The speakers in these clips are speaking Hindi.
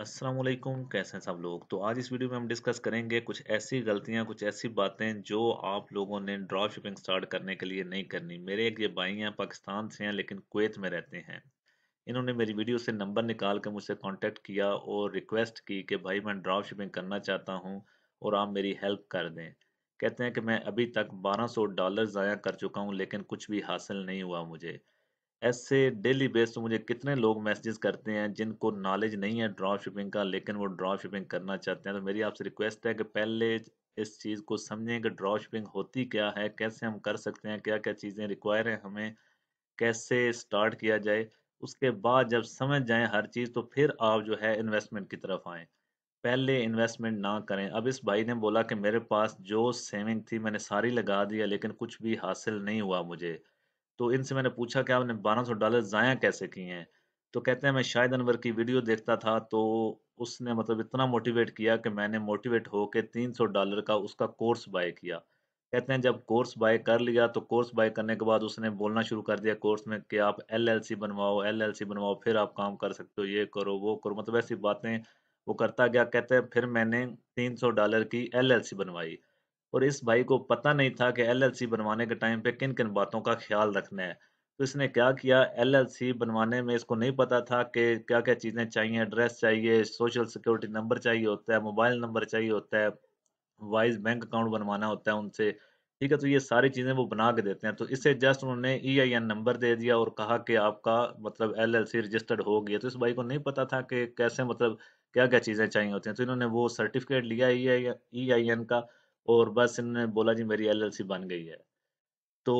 अस्सलाम वालेकुम, कैसे हैं सब लोग। तो आज इस वीडियो में हम डिस्कस करेंगे कुछ ऐसी गलतियां, कुछ ऐसी बातें जो आप लोगों ने ड्रॉप शिपिंग स्टार्ट करने के लिए नहीं करनी। मेरे एक ये भाई हैं, पाकिस्तान से हैं लेकिन कुवैत में रहते हैं। इन्होंने मेरी वीडियो से नंबर निकाल कर मुझसे कांटेक्ट किया और रिक्वेस्ट की कि भाई मैं ड्रॉप शिपिंग करना चाहता हूँ और आप मेरी हेल्प कर दें। कहते हैं कि मैं अभी तक $1200 ज़ाया कर चुका हूँ लेकिन कुछ भी हासिल नहीं हुआ। मुझे ऐसे डेली बेस तो मुझे कितने लोग मैसेजेस करते हैं जिनको नॉलेज नहीं है ड्रॉप शिपिंग का लेकिन वो ड्रॉप शिपिंग करना चाहते हैं। तो मेरी आपसे रिक्वेस्ट है कि पहले इस चीज़ को समझें कि ड्रॉप शिपिंग होती क्या है, कैसे हम कर सकते हैं, क्या क्या चीज़ें रिक्वायर हैं, हमें कैसे स्टार्ट किया जाए। उसके बाद जब समझ जाएं हर चीज़ तो फिर आप जो है इन्वेस्टमेंट की तरफ आएँ, पहले इन्वेस्टमेंट ना करें। अब इस भाई ने बोला कि मेरे पास जो सेविंग थी मैंने सारी लगा दी है लेकिन कुछ भी हासिल नहीं हुआ मुझे। तो इनसे मैंने पूछा कि आपने $1200 ज़ाया कैसे किए हैं। तो कहते हैं मैं शाहिद अनवर की वीडियो देखता था तो उसने मतलब इतना मोटिवेट किया कि मैंने मोटिवेट होकर $300 का उसका कोर्स बाय किया। कहते हैं जब कोर्स बाय कर लिया तो कोर्स बाय करने के बाद उसने बोलना शुरू कर दिया कोर्स में कि आप LLC बनवाओ फिर आप काम कर सकते हो, ये करो वो करो, मतलब ऐसी बातें वो करता गया। कहते हैं फिर मैंने $300 की LLC बनवाई और इस भाई को पता नहीं था कि LLC बनवाने के टाइम पे किन किन बातों का ख्याल रखना है। तो इसने क्या किया, LLC बनवाने में इसको नहीं पता था कि क्या क्या चीज़ें चाहिए, एड्रेस चाहिए, सोशल सिक्योरिटी नंबर चाहिए होता है, मोबाइल नंबर चाहिए होता है, वाइज बैंक अकाउंट बनवाना होता है उनसे, ठीक है। तो ये सारी चीज़ें वो बना के देते हैं। तो इसे जस्ट उन्होंने EIN नंबर दे दिया और कहा कि आपका मतलब LLC रजिस्टर्ड हो गया। तो इस भाई को नहीं पता था कि कैसे मतलब क्या क्या चीज़ें चाहिए होती हैं। तो इन्होंने वो सर्टिफिकेट लिया EIN का और बस इन्होंने बोला जी मेरी LLC बन गई है। तो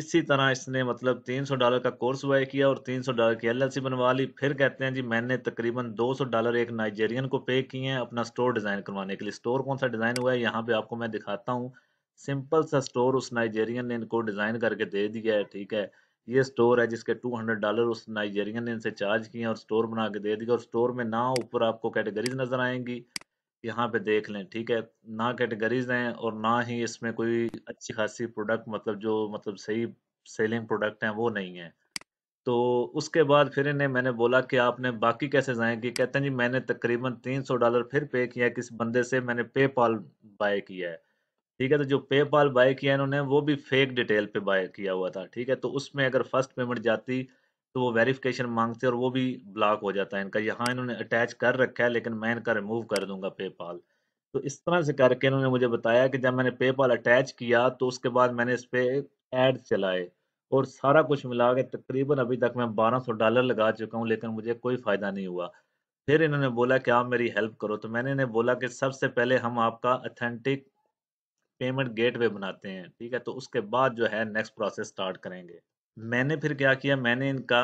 इसी तरह इसने मतलब $300 का कोर्स वाई किया और $300 की LLC बनवा ली। फिर कहते हैं जी मैंने तकरीबन $200 एक नाइजेरियन को पे किए हैं अपना स्टोर डिज़ाइन करवाने के लिए। स्टोर कौन सा डिज़ाइन हुआ है यहाँ पे आपको मैं दिखाता हूँ, सिंपल सा स्टोर उस नाइजेरियन ने इनको डिज़ाइन करके दे दिया है, ठीक है। ये स्टोर है जिसके $200 उस नाइजेरियन ने इनसे चार्ज किए और स्टोर बना के दे दिया। और स्टोर में ना ऊपर आपको कैटेगरीज नज़र आएंगी, यहाँ पे देख लें, ठीक है, ना कैटेगरीज हैं और ना ही इसमें कोई अच्छी खासी प्रोडक्ट मतलब जो मतलब सही सेलिंग प्रोडक्ट हैं वो नहीं है। तो उसके बाद फिर इन्हें मैंने बोला कि आपने बाकी कैसे जाएँ कि कहते हैं जी मैंने तकरीबन $300 फिर पे किया, किस बंदे से मैंने पेपाल बाय किया है, ठीक है। तो जो पेपाल बाय किया इन्होंने वो भी फेक डिटेल पे बाय किया हुआ था, ठीक है। तो उसमें अगर फर्स्ट पेमेंट जाती तो वो वेरिफिकेशन मांगते और वो भी ब्लॉक हो जाता है इनका। यहाँ इन्होंने अटैच कर रखा है लेकिन मैं इनका रिमूव कर दूंगा पेपाल। तो इस तरह से करके इन्होंने मुझे बताया कि जब मैंने पेपाल अटैच किया तो उसके बाद मैंने इस पर एड चलाए और सारा कुछ मिला के तकरीबन अभी तक मैं $1200 लगा चुका हूँ लेकिन मुझे कोई फ़ायदा नहीं हुआ। फिर इन्होंने बोला कि आप मेरी हेल्प करो। तो मैंने इन्हें बोला कि सबसे पहले हम आपका ऑथेंटिक पेमेंट गेटवे बनाते हैं, ठीक है, तो उसके बाद जो है नेक्स्ट प्रोसेस स्टार्ट करेंगे। मैंने फिर क्या किया, मैंने इनका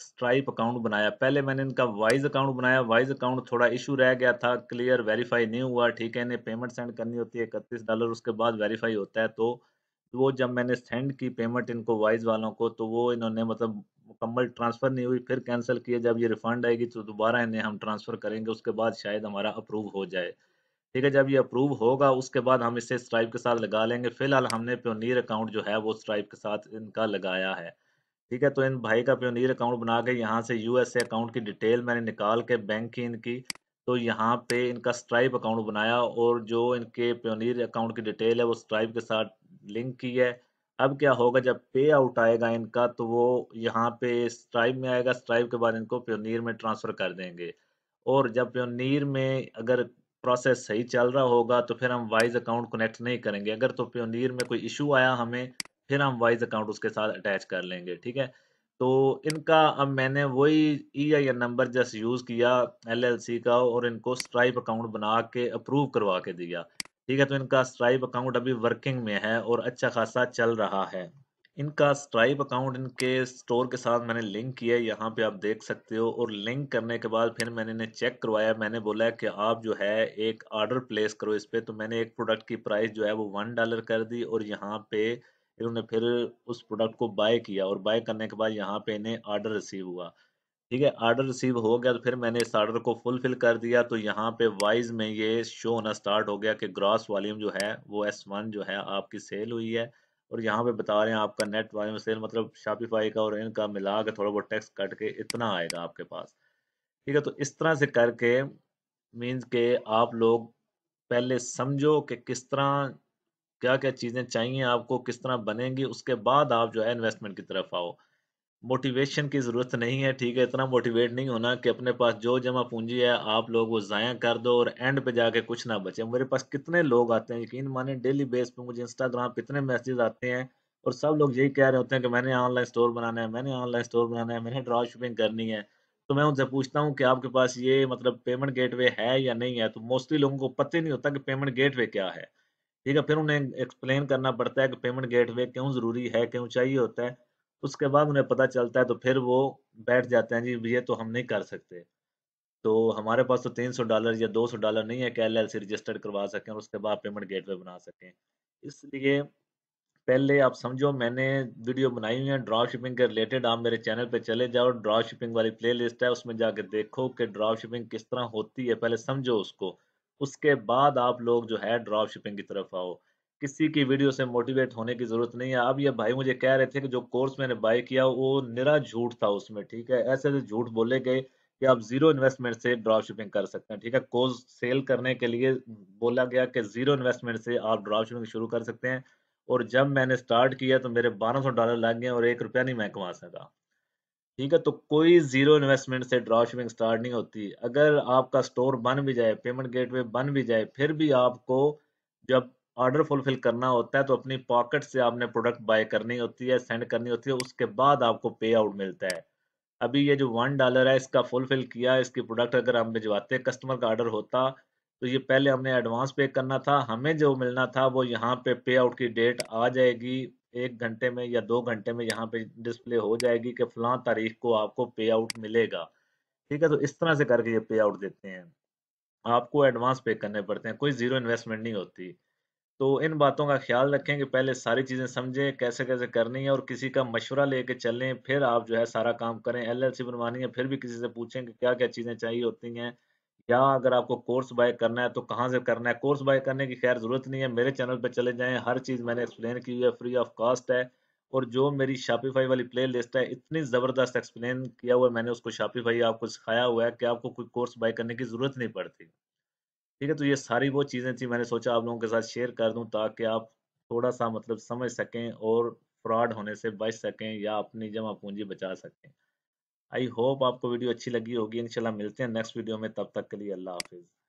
स्ट्राइप अकाउंट बनाया, पहले मैंने इनका वाइज अकाउंट बनाया। वाइज अकाउंट थोड़ा इशू रह गया था, क्लियर वेरीफाई नहीं हुआ, ठीक है। इन्हें पेमेंट सेंड करनी होती है $31, उसके बाद वेरीफाई होता है। तो वो जब मैंने सेंड की पेमेंट इनको वाइज वालों को तो वो इन्होंने मतलब मुकम्मल ट्रांसफ़र नहीं हुई, फिर कैंसिल किया। जब ये रिफंड आएगी तो दोबारा इन्हें हम ट्रांसफ़र करेंगे, उसके बाद शायद हमारा अप्रूव हो जाए, ठीक है। जब ये अप्रूव होगा उसके बाद हम इसे स्ट्राइप के साथ लगा लेंगे। फिलहाल हमने प्योनीर अकाउंट जो है वो स्ट्राइप के साथ इनका लगाया है, ठीक है। तो इन भाई का प्योनीर अकाउंट बना के यहाँ से USA अकाउंट की डिटेल मैंने निकाल के बैंक की इनकी, तो यहाँ पे इनका स्ट्राइप अकाउंट बनाया और जो इनके प्योनीर अकाउंट की डिटेल है वो स्ट्राइप के साथ लिंक की है। अब क्या होगा, जब पे आउट आएगा इनका तो वो यहाँ पे स्ट्राइप में आएगा, स्ट्राइप के बाद इनको प्योनीर में ट्रांसफ़र कर देंगे। और जब प्योनीर में अगर प्रोसेस सही चल रहा होगा तो फिर हम वाइज अकाउंट कनेक्ट नहीं करेंगे, अगर तो प्योनीर में कोई इशू आया हमें फिर हम वाइज अकाउंट उसके साथ अटैच कर लेंगे, ठीक है। तो इनका अब मैंने वही EIN नंबर जस्ट यूज़ किया LLC का और इनको स्ट्राइप अकाउंट बना के अप्रूव करवा के दिया, ठीक है। तो इनका स्ट्राइप अकाउंट अभी वर्किंग में है और अच्छा खासा चल रहा है। इनका स्ट्राइप अकाउंट इनके स्टोर के साथ मैंने लिंक किया है, यहाँ पे आप देख सकते हो। और लिंक करने के बाद फिर मैंने इन्हें चेक करवाया, मैंने बोला कि आप जो है एक आर्डर प्लेस करो इस पर। तो मैंने एक प्रोडक्ट की प्राइस जो है वो $1 कर दी और यहाँ पे इन्होंने फिर उस प्रोडक्ट को बाय किया और बाय करने के बाद यहाँ पे इन्हें आर्डर रिसीव हुआ, ठीक है। आर्डर रिसीव हो गया तो फिर मैंने इस आर्डर को फुलफिल कर दिया। तो यहाँ पे वाइज में ये शो होना स्टार्ट हो गया कि ग्रॉस वॉल्यूम जो है वो S1 जो है आपकी सेल हुई है और यहाँ पे बता रहे हैं आपका नेट वॉल्यूम सेल मतलब शॉपिफाई का और इनका मिला के थोड़ा बहुत टैक्स कट के इतना आएगा आपके पास, ठीक है। तो इस तरह से करके मीन्स के आप लोग पहले समझो कि किस तरह क्या क्या चीज़ें चाहिए आपको, किस तरह बनेंगी, उसके बाद आप जो है इन्वेस्टमेंट की तरफ आओ। मोटिवेशन की ज़रूरत नहीं है, ठीक है, इतना मोटिवेट नहीं होना कि अपने पास जो जमा पूंजी है आप लोग वो ज़ाया कर दो और एंड पे जाके कुछ ना बचे। मेरे पास कितने लोग आते हैं, यकीन माने डेली बेस पे मुझे इंस्टाग्राम पे इतने मैसेज आते हैं और सब लोग यही कह रहे होते हैं कि मैंने ऑनलाइन स्टोर बनाना है, मैंने ऑनलाइन स्टोर बनाना है, मैंने ड्रॉप शिपिंग करनी है। तो मैं उनसे पूछता हूँ कि आपके पास ये मतलब पेमेंट गेटवे है या नहीं है, तो मोस्टली लोगों को पता ही नहीं होता कि पेमेंट गेटवे क्या है, ठीक है। फिर उन्हें एक्सप्लेन करना पड़ता है कि पेमेंट गेटवे क्यों ज़रूरी है, क्यों चाहिए होता है। उसके बाद उन्हें पता चलता है तो फिर वो बैठ जाते हैं, जी ये तो हम नहीं कर सकते, तो हमारे पास तो $300 या $200 नहीं है कि LLC रजिस्टर्ड करवा सकें और उसके बाद पेमेंट गेटवे बना सकें। इसलिए पहले आप समझो, मैंने वीडियो बनाई हुई है ड्रॉप शिपिंग के रिलेटेड, आप मेरे चैनल पे चले जाओ, ड्रॉप शिपिंग वाली प्लेलिस्ट है, उसमें जाके देखो कि ड्रॉप शिपिंग किस तरह होती है, पहले समझो उसको, उसके बाद आप लोग जो है ड्रॉप शिपिंग की तरफ आओ। किसी की वीडियो से मोटिवेट होने की ज़रूरत नहीं है। अब ये भाई मुझे कह रहे थे कि जो कोर्स मैंने बाय किया वो निरा झूठ था उसमें, ठीक है, ऐसे ऐसे झूठ बोले गए कि आप ज़ीरो इन्वेस्टमेंट से ड्रॉप शिपिंग कर सकते हैं, ठीक है। कोर्स सेल करने के लिए बोला गया कि ज़ीरो इन्वेस्टमेंट से आप ड्रॉप शिपिंग शुरू कर सकते हैं, और जब मैंने स्टार्ट किया तो मेरे $1200 लग गए और ₹1 नहीं मैं कमा सका, ठीक है। तो कोई ज़ीरो इन्वेस्टमेंट से ड्रॉप शिपिंग स्टार्ट नहीं होती। अगर आपका स्टोर बन भी जाए, पेमेंट गेटवे बन भी जाए, फिर भी आपको जब ऑर्डर फुलफिल करना होता है तो अपनी पॉकेट से आपने प्रोडक्ट बाय करनी होती है, सेंड करनी होती है, उसके बाद आपको पे आउट मिलता है। अभी ये जो $1 है इसका फुलफिल किया, इसकी प्रोडक्ट अगर हम भिजवाते कस्टमर का ऑर्डर होता तो ये पहले हमने एडवांस पे करना था, हमें जो मिलना था वो यहाँ पे आउट की डेट आ जाएगी 1 घंटे में या 2 घंटे में, यहाँ पे डिस्प्ले हो जाएगी कि फलां तारीख को आपको पे आउट मिलेगा, ठीक है। तो इस तरह से करके ये पे आउट देते हैं, आपको एडवांस पे करने पड़ते हैं, कोई ज़ीरो इन्वेस्टमेंट नहीं होती। तो इन बातों का ख्याल रखें कि पहले सारी चीज़ें समझें कैसे कैसे करनी है और किसी का मशवरा लेके चलें, फिर आप जो है सारा काम करें। LLC बनवानी है फिर भी किसी से पूछें कि क्या क्या चीज़ें चाहिए होती हैं, या अगर आपको कोर्स बाय करना है तो कहाँ से करना है। कोर्स बाय करने की खैर ज़रूरत नहीं है, मेरे चैनल पर चले जाएँ, हर चीज़ मैंने एक्सप्लेन की हुई है, फ्री ऑफ कॉस्ट है। और जो मेरी शॉपिफाई वाली प्ले लिस्ट है इतनी ज़बरदस्त एक्सप्लेन किया हुआ है मैंने उसको, शॉपिफाई आपको सिखाया हुआ है कि आपको कोई कोर्स बाय करने की ज़रूरत नहीं पड़ती, ठीक है। तो ये सारी वो चीज़ें थी, मैंने सोचा आप लोगों के साथ शेयर कर दूं ताकि आप थोड़ा सा मतलब समझ सकें और फ्रॉड होने से बच सकें या अपनी जमा पूंजी बचा सकें। आई होप आपको वीडियो अच्छी लगी होगी। इंशाल्लाह मिलते हैं नेक्स्ट वीडियो में, तब तक के लिए अल्लाह हाफिज़।